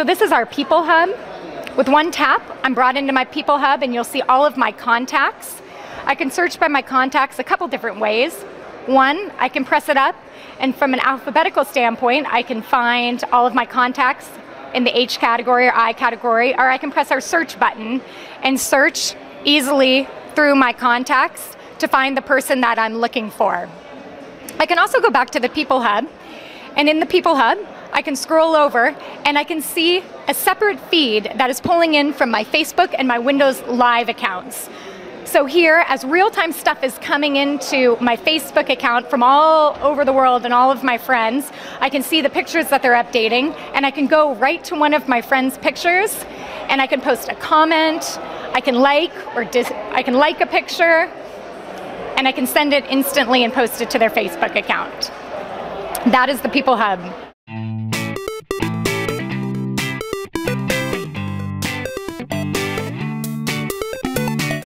So this is our People Hub. With one tap, I'm brought into my People Hub and you'll see all of my contacts. I can search by my contacts a couple different ways. One, I can press it up and from an alphabetical standpoint, I can find all of my contacts in the H category or I category, or I can press our search button and search easily through my contacts to find the person that I'm looking for. I can also go back to the People Hub, and in the People Hub, I can scroll over and I can see a separate feed that is pulling in from my Facebook and my Windows Live accounts. So here, as real-time stuff is coming into my Facebook account from all over the world and all of my friends, I can see the pictures that they're updating, and I can go right to one of my friends' pictures, and I can post a comment, I can like or I can like a picture, and I can send it instantly and post it to their Facebook account. That is the People Hub.